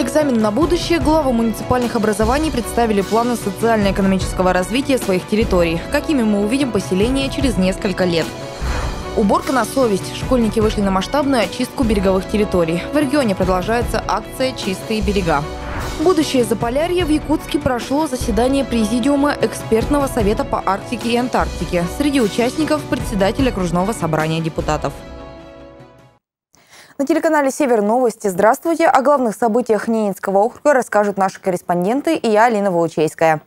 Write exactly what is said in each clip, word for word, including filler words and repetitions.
экзамен на будущее главы муниципальных образований представили планы социально-экономического развития своих территорий, какими мы увидим поселение через несколько лет. Уборка на совесть. Школьники вышли на масштабную очистку береговых территорий. В регионе продолжается акция «Чистые берега». Будущее Заполярья в Якутске прошло заседание Президиума Экспертного совета по Арктике и Антарктике. Среди участников председатель окружного собрания депутатов. На телеканале «Север» новости. Здравствуйте. О главных событиях Ненецкого округа расскажут наши корреспонденты и я, Алина Волчейская.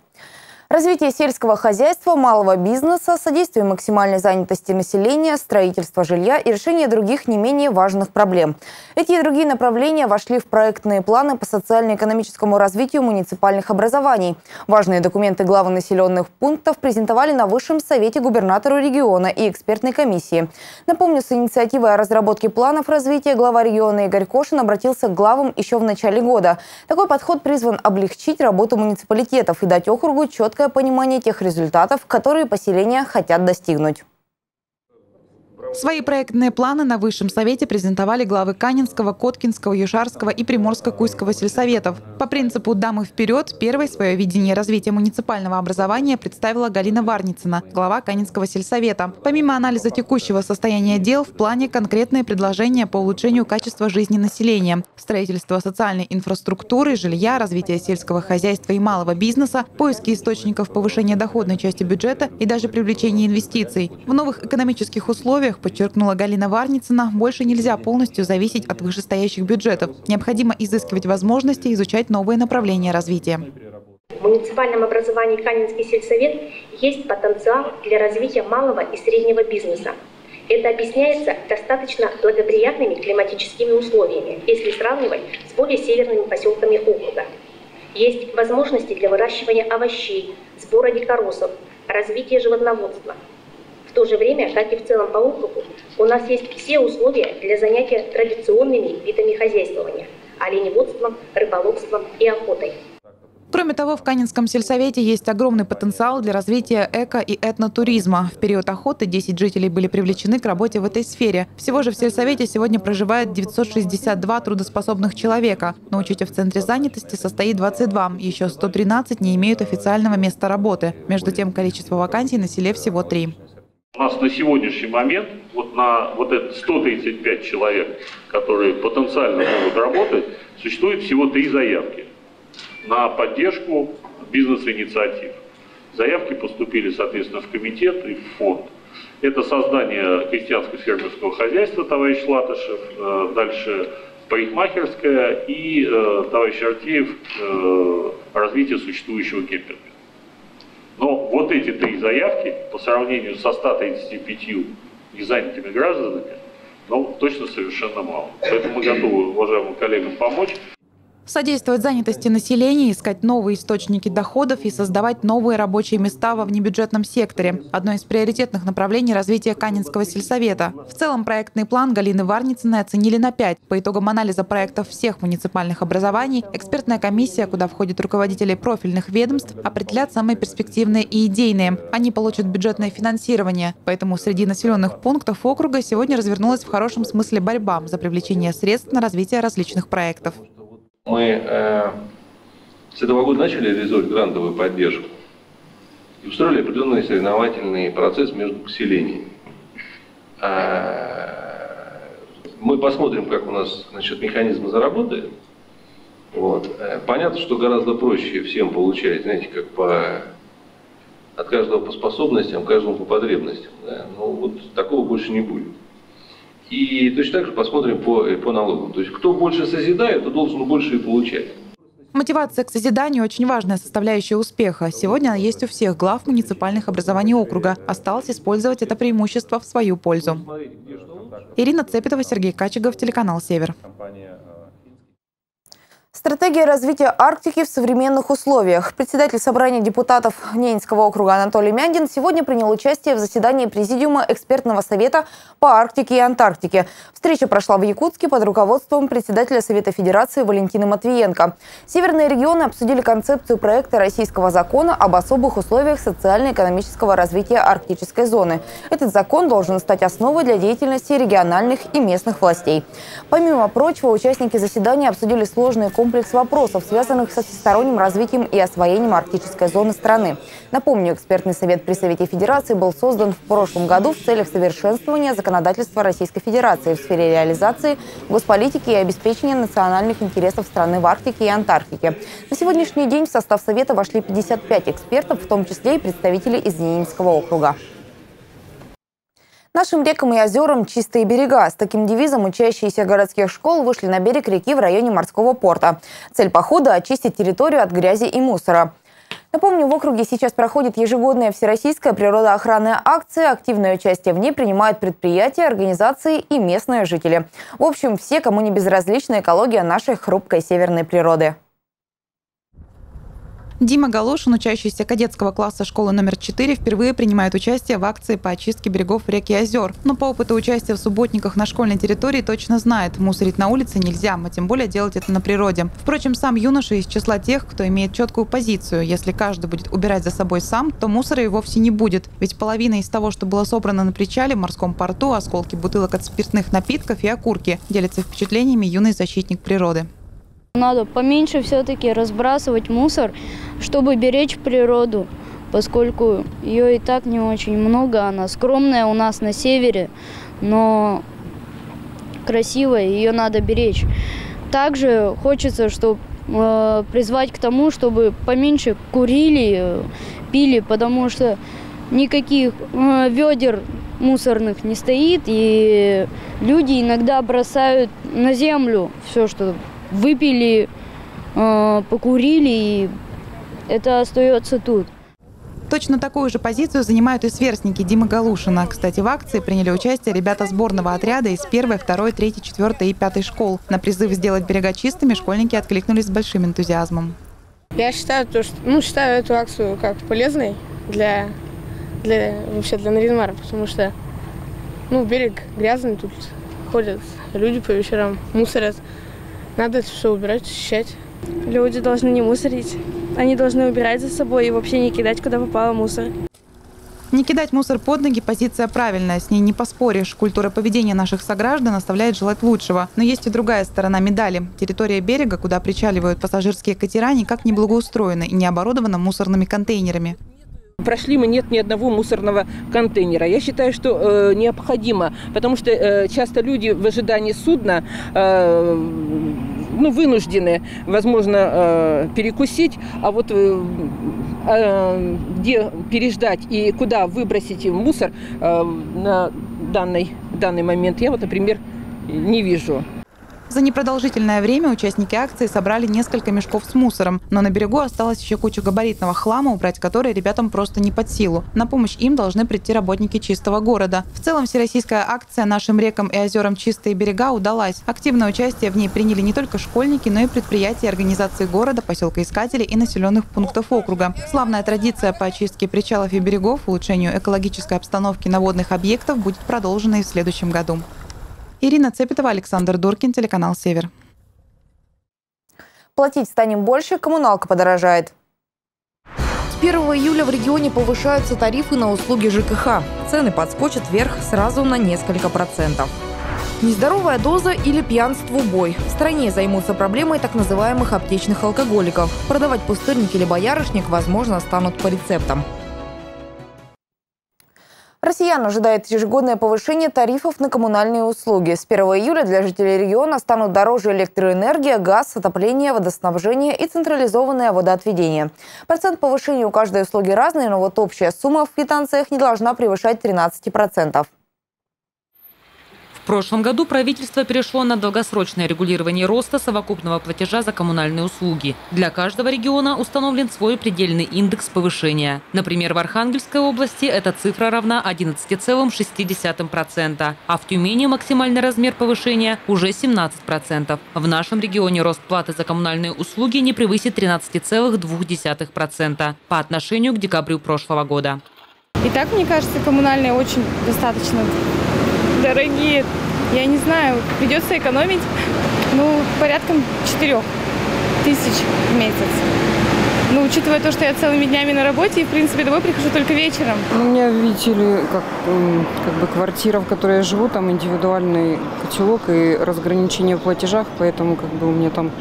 Развитие сельского хозяйства, малого бизнеса, содействие максимальной занятости населения, строительство жилья и решение других не менее важных проблем. Эти и другие направления вошли в проектные планы по социально-экономическому развитию муниципальных образований. Важные документы главы населенных пунктов презентовали на Высшем совете губернатору региона и экспертной комиссии. Напомню, с инициативой о разработке планов развития глава региона Игорь Кошин обратился к главам еще в начале года. Такой подход призван облегчить работу муниципалитетов и дать округу четко понимание тех результатов, которые поселения хотят достигнуть. Свои проектные планы на Высшем совете презентовали главы Канинского, Коткинского, Южарского и Приморско-Куйского сельсоветов. По принципу «дамы вперед» первое свое видение развития муниципального образования представила Галина Варницына, глава Канинского сельсовета. Помимо анализа текущего состояния дел, в плане конкретные предложения по улучшению качества жизни населения, строительство социальной инфраструктуры, жилья, развитие сельского хозяйства и малого бизнеса, поиски источников повышения доходной части бюджета и даже привлечение инвестиций. В новых экономических условиях, подчеркнула Галина Варницына, больше нельзя полностью зависеть от вышестоящих бюджетов. Необходимо изыскивать возможности, изучать новые направления развития. В муниципальном образовании Канинский сельсовет есть потенциал для развития малого и среднего бизнеса. Это объясняется достаточно благоприятными климатическими условиями, если сравнивать с более северными поселками округа. Есть возможности для выращивания овощей, сбора дикоросов, развития животноводства. В то же время, как и в целом по округу, у нас есть все условия для занятия традиционными видами хозяйствования – оленеводством, рыболовством и охотой. Кроме того, в Канинском сельсовете есть огромный потенциал для развития эко- и этнотуризма. В период охоты десять жителей были привлечены к работе в этой сфере. Всего же в сельсовете сегодня проживает девятьсот шестьдесят два трудоспособных человека. На учете в Центре занятости состоит двадцать два. Еще сто тринадцать не имеют официального места работы. Между тем, количество вакансий на селе всего три. У нас на сегодняшний момент вот на вот это сто тридцать пять человек, которые потенциально могут работать, существует всего три заявки на поддержку бизнес-инициатив. Заявки поступили, соответственно, в комитет и в фонд. Это создание крестьянско-фермерского хозяйства, товарищ Латышев, дальше парикмахерская и товарищ Артеев развитие существующего кемпинга. Но вот эти три заявки по сравнению со ста тридцатью пятью незанятыми гражданами, ну, точно совершенно мало. Поэтому мы готовы уважаемым коллегам помочь. Содействовать занятости населения, искать новые источники доходов и создавать новые рабочие места во внебюджетном секторе – одно из приоритетных направлений развития Канинского сельсовета. В целом проектный план Галины Варницыной оценили на пять. По итогам анализа проектов всех муниципальных образований, экспертная комиссия, куда входят руководители профильных ведомств, определят самые перспективные и идейные. Они получат бюджетное финансирование. Поэтому среди населенных пунктов округа сегодня развернулась в хорошем смысле борьба за привлечение средств на развитие различных проектов. Мы э, с этого года начали реализовать грантовую поддержку и устроили определенный соревновательный процесс между поселениями. Э, мы посмотрим, как у нас насчет механизма заработает. Вот. Понятно, что гораздо проще всем получать, знаете, как по, от каждого по способностям, каждому по потребностям. Да? Но вот такого больше не будет. И точно так же посмотрим по, по налогам. То есть кто больше созидает, то должен больше и получать. Мотивация к созиданию – очень важная составляющая успеха. Сегодня она есть у всех глав муниципальных образований округа. Осталось использовать это преимущество в свою пользу. Ирина Цепетова, Сергей Качегов, телеканал «Север». Стратегия развития Арктики в современных условиях. Председатель собрания депутатов Ненецкого округа Анатолий Мяндин сегодня принял участие в заседании Президиума Экспертного совета по Арктике и Антарктике. Встреча прошла в Якутске под руководством председателя Совета Федерации Валентины Матвиенко. Северные регионы обсудили концепцию проекта российского закона об особых условиях социально-экономического развития арктической зоны. Этот закон должен стать основой для деятельности региональных и местных властей. Помимо прочего, участники заседания обсудили сложные комплексы комплекс вопросов, связанных со всесторонним развитием и освоением арктической зоны страны. Напомню, экспертный совет при Совете Федерации был создан в прошлом году в целях совершенствования законодательства Российской Федерации в сфере реализации госполитики и обеспечения национальных интересов страны в Арктике и Антарктике. На сегодняшний день в состав Совета вошли пятьдесят пять экспертов, в том числе и представители из Ненецкого округа. Нашим рекам и озерам чистые берега. С таким девизом учащиеся городских школ вышли на берег реки в районе морского порта. Цель похода – очистить территорию от грязи и мусора. Напомню, в округе сейчас проходит ежегодная всероссийская природоохранная акция. Активное участие в ней принимают предприятия, организации и местные жители. В общем, все, кому не безразлична экология нашей хрупкой северной природы. Дима Галушин, учащийся кадетского класса школы номер четыре, впервые принимает участие в акции по очистке берегов рек и озер. Но по опыту участия в субботниках на школьной территории точно знает – мусорить на улице нельзя, а тем более делать это на природе. Впрочем, сам юноша из числа тех, кто имеет четкую позицию. Если каждый будет убирать за собой сам, то мусора и вовсе не будет. Ведь половина из того, что было собрано на причале, в морском порту, осколки бутылок от спиртных напитков и окурки, делится впечатлениями юный защитник природы. Надо поменьше все-таки разбрасывать мусор, чтобы беречь природу, поскольку ее и так не очень много. Она скромная у нас на севере, но красивая, ее надо беречь. Также хочется, чтобы э, призвать к тому, чтобы поменьше курили, пили, потому что никаких э, ведер мусорных не стоит, и люди иногда бросают на землю все, что... Выпили, покурили, и это остается тут. Точно такую же позицию занимают и сверстники Димы Галушина. Кстати, в акции приняли участие ребята сборного отряда из первой, второй, третьей, четвёртой и пятой школ. На призыв сделать берега чистыми школьники откликнулись с большим энтузиазмом. Я считаю, то, что, ну, считаю эту акцию как полезной для, для, вообще для Нарьян-Мара, потому что ну, берег грязный, тут ходят люди по вечерам, мусорят. Надо это все убирать, очищать. Люди должны не мусорить. Они должны убирать за собой и вообще не кидать, куда попало, мусор. Не кидать мусор под ноги – позиция правильная, с ней не поспоришь. Культура поведения наших сограждан оставляет желать лучшего. Но есть и другая сторона медали. Территория берега, куда причаливают пассажирские катера, никак не благоустроена и не оборудована мусорными контейнерами. Прошли мы нет ни одного мусорного контейнера. Я считаю, что э, необходимо, потому что э, часто люди в ожидании судна э, ну, вынуждены, возможно, э, перекусить, а вот э, э, где переждать и куда выбросить мусор э, на данный, данный момент я, вот, например, не вижу. За непродолжительное время участники акции собрали несколько мешков с мусором. Но на берегу осталась еще куча габаритного хлама, убрать который ребятам просто не под силу. На помощь им должны прийти работники чистого города. В целом, всероссийская акция «Нашим рекам и озерам чистые берега» удалась. Активное участие в ней приняли не только школьники, но и предприятия, организации города, поселка Искателей и населенных пунктов округа. Славная традиция по очистке причалов и берегов, улучшению экологической обстановки на водных объектах будет продолжена и в следующем году. Ирина Цепетова, Александр Дуркин, телеканал «Север». Платить станем больше, коммуналка подорожает. С первого июля в регионе повышаются тарифы на услуги ЖКХ. Цены подскочат вверх сразу на несколько процентов. Нездоровая доза или пьянству бой. В стране займутся проблемой так называемых аптечных алкоголиков. Продавать пустырник или боярышник, возможно, станут по рецептам. Россиян ожидает ежегодное повышение тарифов на коммунальные услуги. С первого июля для жителей региона станут дороже электроэнергия, газ, отопление, водоснабжение и централизованное водоотведение. Процент повышения у каждой услуги разный, но вот общая сумма в квитанциях не должна превышать тринадцати процентов. В прошлом году правительство перешло на долгосрочное регулирование роста совокупного платежа за коммунальные услуги. Для каждого региона установлен свой предельный индекс повышения. Например, в Архангельской области эта цифра равна одиннадцати целым шести десятым процента, а в Тюмени максимальный размер повышения уже семнадцать процентов. В нашем регионе рост платы за коммунальные услуги не превысит тринадцати целых двух десятых процента по отношению к декабрю прошлого года. И так, мне кажется, коммунальные очень достаточно дорогие. Я не знаю, придется экономить, ну, порядком четырёх тысяч в месяц. Ну, учитывая то, что я целыми днями на работе и, в принципе, домой прихожу только вечером. У меня, видите ли, как, как бы квартира, в которой я живу, там индивидуальный котелок и разграничение в платежах, поэтому как бы у меня там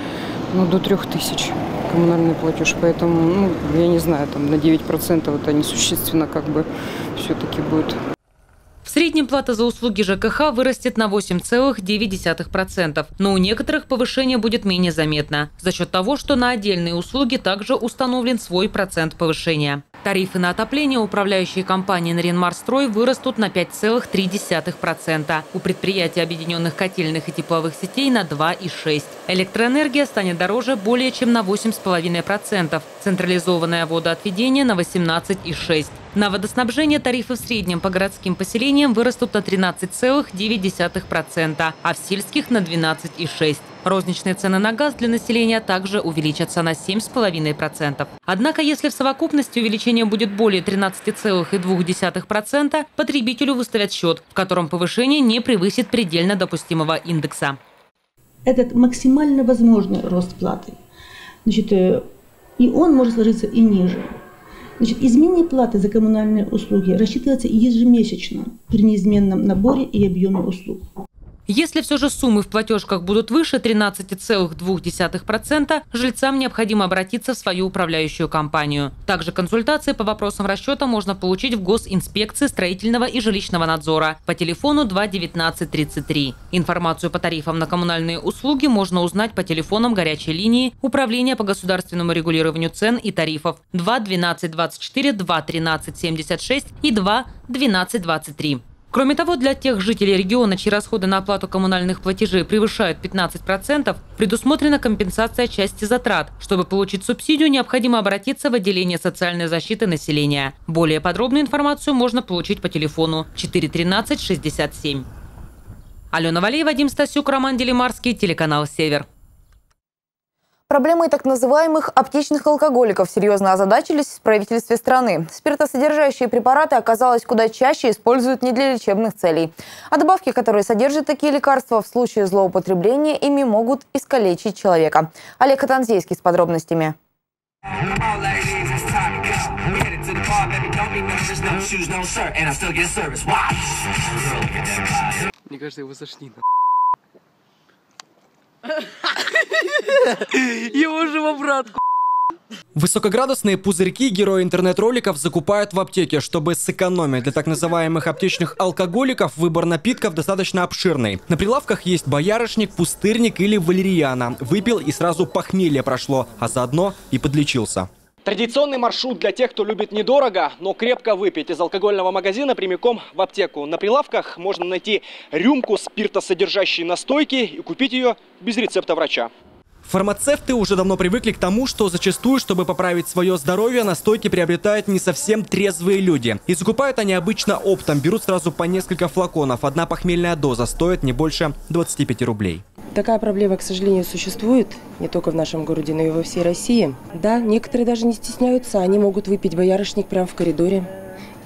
ну, до трех тысяч коммунальный платеж. Поэтому, ну, я не знаю, там на девять процентов это несущественно как бы все-таки будет. В среднем плата за услуги ЖКХ вырастет на восемь целых девять десятых процента. Но у некоторых повышение будет менее заметно. За счет того, что на отдельные услуги также установлен свой процент повышения. Тарифы на отопление управляющей компании «Нарьян-Марстрой» вырастут на пять целых три десятых процента. У предприятий объединенных котельных и тепловых сетей на два и шесть десятых процента. Электроэнергия станет дороже более чем на восемь целых пять десятых процента. Централизованное водоотведение на восемнадцать и шесть десятых процента. На водоснабжение тарифы в среднем по городским поселениям вырастут на тринадцать целых девять десятых процента, а в сельских на двенадцать и шесть десятых процента. Розничные цены на газ для населения также увеличатся на семь целых пять десятых процента. Однако, если в совокупности увеличение будет более тринадцати целых двух десятых процента, потребителю выставят счет, в котором повышение не превысит предельно допустимого индекса. Этот максимально возможный рост платы. Значит, и он может сложиться и ниже. Значит, изменение платы за коммунальные услуги рассчитывается ежемесячно при неизменном наборе и объеме услуг. Если все же суммы в платежках будут выше тринадцати целых двух десятых процента, жильцам необходимо обратиться в свою управляющую компанию. Также консультации по вопросам расчета можно получить в Госинспекции строительного и жилищного надзора по телефону два девятнадцать тридцать три. Информацию по тарифам на коммунальные услуги можно узнать по телефонам горячей линии Управления по государственному регулированию цен и тарифов два двенадцать двадцать четыре, два тринадцать семьдесят шесть и два двенадцать двадцать три. Кроме того, для тех жителей региона, чьи расходы на оплату коммунальных платежей превышают пятнадцать процентов, предусмотрена компенсация части затрат. Чтобы получить субсидию, необходимо обратиться в отделение социальной защиты населения. Более подробную информацию можно получить по телефону четыре тринадцать шестьдесят семь. Алена Валеева, Вадим Стасюк, Роман Делимарский, телеканал «Север». Проблемой так называемых аптечных алкоголиков серьезно озадачились в правительстве страны. Спиртосодержащие препараты оказалось куда чаще используют не для лечебных целей. А добавки, которые содержат такие лекарства, в случае злоупотребления ими могут искалечить человека. Олег Хатанзейский с подробностями. Мне кажется, его сошли. Его же в обратку. Высокоградусные пузырьки герои интернет-роликов закупают в аптеке, чтобы сэкономить. Для так называемых аптечных алкоголиков выбор напитков достаточно обширный. На прилавках есть боярышник, пустырник или валерьяна. Выпил и сразу похмелье прошло, а заодно и подлечился. Традиционный маршрут для тех, кто любит недорого, но крепко выпить. Из алкогольного магазина прямиком в аптеку. На прилавках можно найти рюмку спиртосодержащей настойки и купить ее без рецепта врача. Фармацевты уже давно привыкли к тому, что зачастую, чтобы поправить свое здоровье, настойки приобретают не совсем трезвые люди. И закупают они обычно оптом, берут сразу по несколько флаконов. Одна похмельная доза стоит не больше двадцати пяти рублей. Такая проблема, к сожалению, существует не только в нашем городе, но и во всей России. Да, некоторые даже не стесняются, они могут выпить боярышник прямо в коридоре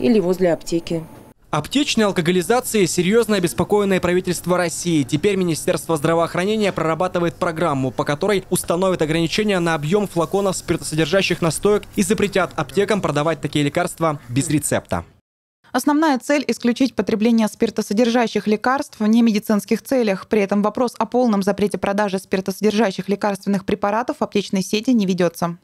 или возле аптеки. Аптечной алкоголизацией серьезно обеспокоенное правительство России. Теперь Министерство здравоохранения прорабатывает программу, по которой установят ограничения на объем флаконов спиртосодержащих настоек и запретят аптекам продавать такие лекарства без рецепта. Основная цель – исключить потребление спиртосодержащих лекарств в немедицинских целях. При этом вопрос о полном запрете продажи спиртосодержащих лекарственных препаратов в аптечной сети не ведется.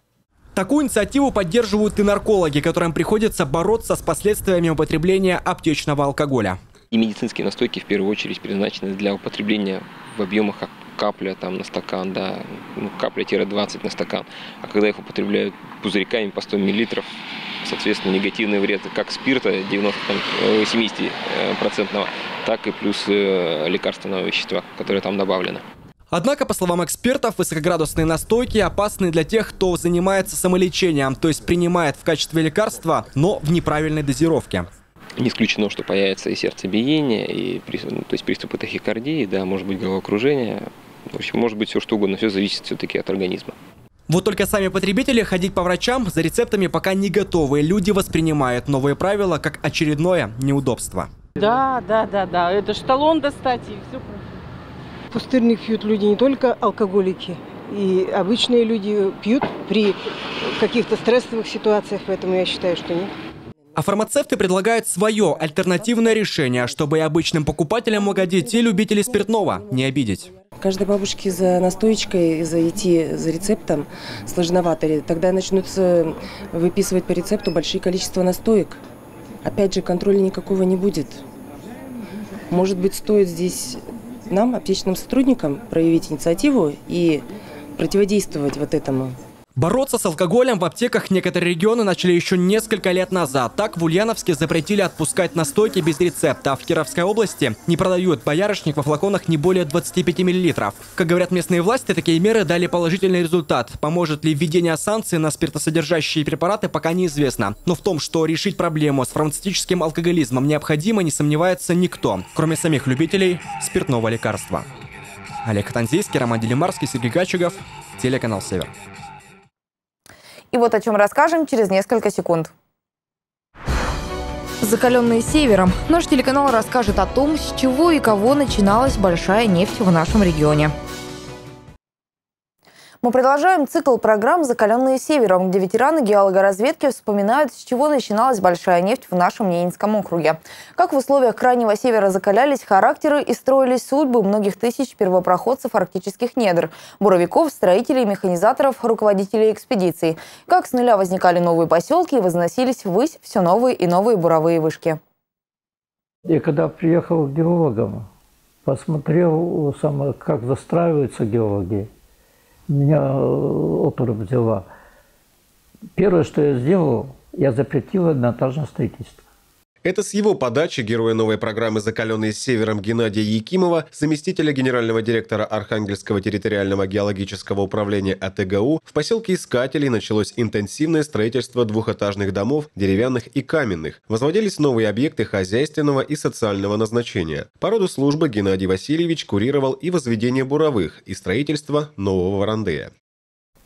Такую инициативу поддерживают и наркологи, которым приходится бороться с последствиями употребления аптечного алкоголя. И медицинские настойки в первую очередь предназначены для употребления в объемах как капля там, на стакан, да, ну, капля-двадцать на стакан. А когда их употребляют пузырьками по сто миллилитров, соответственно, негативный вред как спирта семидесятипроцентного, так и плюс лекарственного вещества, которое там добавлено. Однако, по словам экспертов, высокоградусные настойки опасны для тех, кто занимается самолечением, то есть принимает в качестве лекарства, но в неправильной дозировке. Не исключено, что появится и сердцебиение, и то есть приступы тахикардии, да, может быть головокружение, в общем, может быть все что угодно, все зависит все-таки от организма. Вот только сами потребители ходить по врачам за рецептами пока не готовы. Люди воспринимают новые правила как очередное неудобство. Да, да, да, да, это ж талон достать и все. Пустырник пьют люди не только алкоголики, и обычные люди пьют при каких-то стрессовых ситуациях, поэтому я считаю, что нет. А фармацевты предлагают свое альтернативное решение, чтобы и обычным покупателям угодить, и любителей спиртного не обидеть. Каждой бабушке за настоечкой, за идти за рецептом сложновато. Тогда начнутся выписывать по рецепту большие количества настоек. Опять же, контроля никакого не будет. Может быть, стоит здесь нам, аптечным сотрудникам, проявить инициативу и противодействовать вот этому. Бороться с алкоголем в аптеках некоторые регионы начали еще несколько лет назад. Так, в Ульяновске запретили отпускать настойки без рецепта. А в Кировской области не продают боярышник во флаконах не более двадцати пяти миллилитров. Как говорят местные власти, такие меры дали положительный результат. Поможет ли введение санкций на спиртосодержащие препараты, пока неизвестно. Но в том, что решить проблему с фармацевтическим алкоголизмом необходимо, не сомневается никто, кроме самих любителей спиртного лекарства. Олег Танзейский, Роман Делимарский, Сергей Гачугов, телеканал «Север». И вот о чем расскажем через несколько секунд. Закаленные севером, наш телеканал расскажет о том, с чего и кого начиналась большая нефть в нашем регионе. Мы продолжаем цикл программ «Закаленные севером», где ветераны геологоразведки вспоминают, с чего начиналась большая нефть в нашем Ненецком округе. Как в условиях Крайнего Севера закалялись характеры и строились судьбы многих тысяч первопроходцев арктических недр, буровиков, строителей, механизаторов, руководителей экспедиций. Как с нуля возникали новые поселки и возносились ввысь все новые и новые буровые вышки. Я когда приехал к геологам, посмотрел, как застраиваются геологи. Меня опора взяла. Первое, что я сделал, я запретил одноэтажное строительство. Это с его подачи героя новой программы «Закаленные севером» Геннадия Якимова, заместителя генерального директора Архангельского территориального геологического управления А Т Г У, в поселке Искателей началось интенсивное строительство двухэтажных домов, деревянных и каменных. Возводились новые объекты хозяйственного и социального назначения. По роду службы Геннадий Васильевич курировал и возведение буровых, и строительство нового варандея.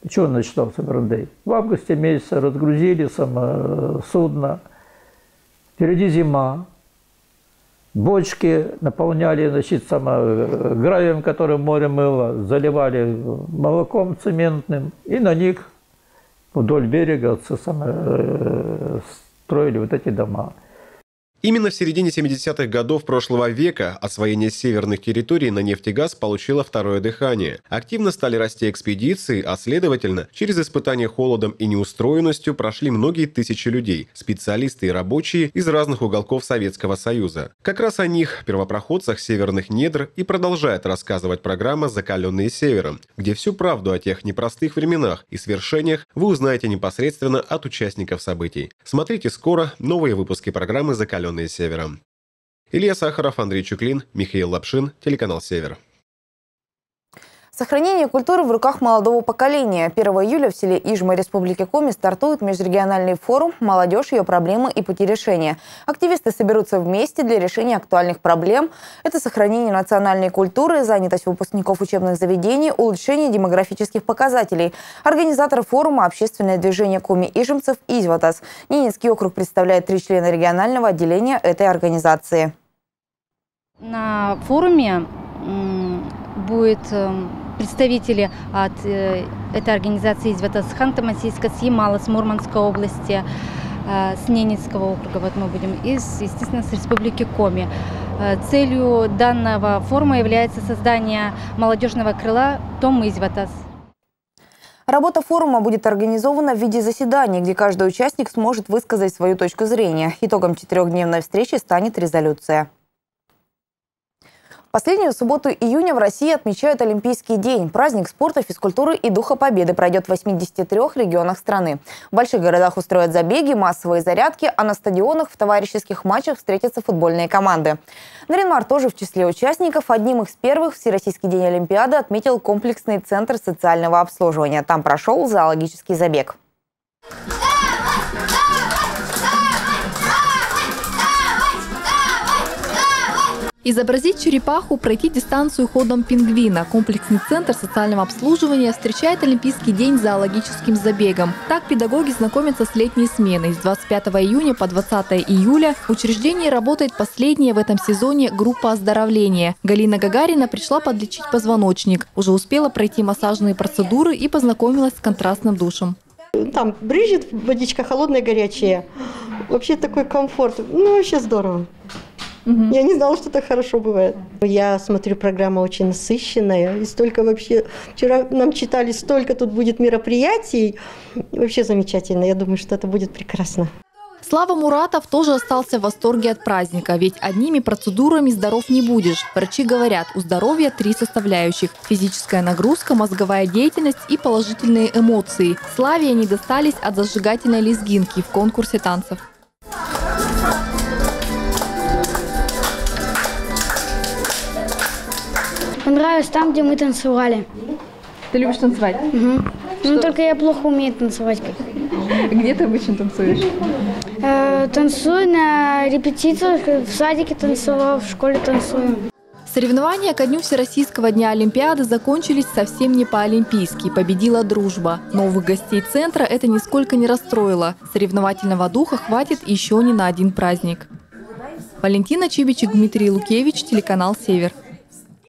Чего начался варандей? В августе месяце разгрузили само судно. Впереди зима, бочки наполняли, значит, само, гравием, который море мыло, заливали молоком цементным, и на них вдоль берега само, строили вот эти дома. Именно в середине семидесятых годов прошлого века освоение северных территорий на нефть и газ получило второе дыхание. Активно стали расти экспедиции, а следовательно, через испытания холодом и неустроенностью прошли многие тысячи людей, специалисты и рабочие из разных уголков Советского Союза. Как раз о них, первопроходцах северных недр, и продолжает рассказывать программа «Закаленные севером», где всю правду о тех непростых временах и свершениях вы узнаете непосредственно от участников событий. Смотрите скоро новые выпуски программы «Закаленные севером». Илья Сахаров, Андрей Чуклин, Михаил Лапшин, телеканал «Север». Сохранение культуры в руках молодого поколения. первого июля в селе Ижма Республики Коми стартует межрегиональный форум «Молодежь, ее проблемы и пути решения». Активисты соберутся вместе для решения актуальных проблем. Это сохранение национальной культуры, занятость выпускников учебных заведений, улучшение демографических показателей. Организатор форума – общественное движение коми-ижемцев «Изватас». Ненецкий округ представляет три члена регионального отделения этой организации. На форуме будет... представители от э, этой организации из Ханты-Мансийска, с Ямала, с Мурманской области, э, с Ненецкого округа, вот мы будем, и, естественно, с Республики Коми. Э, целью данного форума является создание молодежного крыла «Том Изватас». Работа форума будет организована в виде заседаний, где каждый участник сможет высказать свою точку зрения. Итогом четырехдневной встречи станет резолюция. Последнюю субботу июня в России отмечают Олимпийский день. Праздник спорта, физкультуры и духа победы пройдет в восьмидесяти трёх регионах страны. В больших городах устроят забеги, массовые зарядки, а на стадионах в товарищеских матчах встретятся футбольные команды. Нарьян-Мар тоже в числе участников. Одним из первых Всероссийский день Олимпиады отметил комплексный центр социального обслуживания. Там прошел зоологический забег. Изобразить черепаху, пройти дистанцию ходом пингвина. Комплексный центр социального обслуживания встречает Олимпийский день зоологическим забегом. Так педагоги знакомятся с летней сменой. С двадцать пятого июня по двадцатое июля в учреждении работает последняя в этом сезоне группа оздоровления. Галина Гагарина пришла подлечить позвоночник. Уже успела пройти массажные процедуры и познакомилась с контрастным душем. Там брызжет водичка холодная, горячая. Вообще такой комфорт. Ну, вообще здорово. Угу. Я не знала, что так хорошо бывает. Я смотрю, программа очень насыщенная. И столько вообще... Вчера нам читали, столько тут будет мероприятий. И вообще замечательно. Я думаю, что это будет прекрасно. Слава Муратов тоже остался в восторге от праздника, ведь одними процедурами здоров не будешь. Врачи говорят, у здоровья три составляющих – физическая нагрузка, мозговая деятельность и положительные эмоции. Славе они достались от зажигательной лезгинки в конкурсе танцев. Понравилось там, где мы танцевали. Ты любишь танцевать? Угу. Ну, только я плохо умею танцевать. Где ты обычно танцуешь? Э, танцую на репетициях, в садике танцевала, в школе танцую. Соревнования ко дню Всероссийского дня Олимпиады закончились совсем не по-олимпийски. Победила дружба. Новых гостей центра это нисколько не расстроило. Соревновательного духа хватит еще не на один праздник. Валентина Чибичек, Дмитрий Лукевич, телеканал «Север».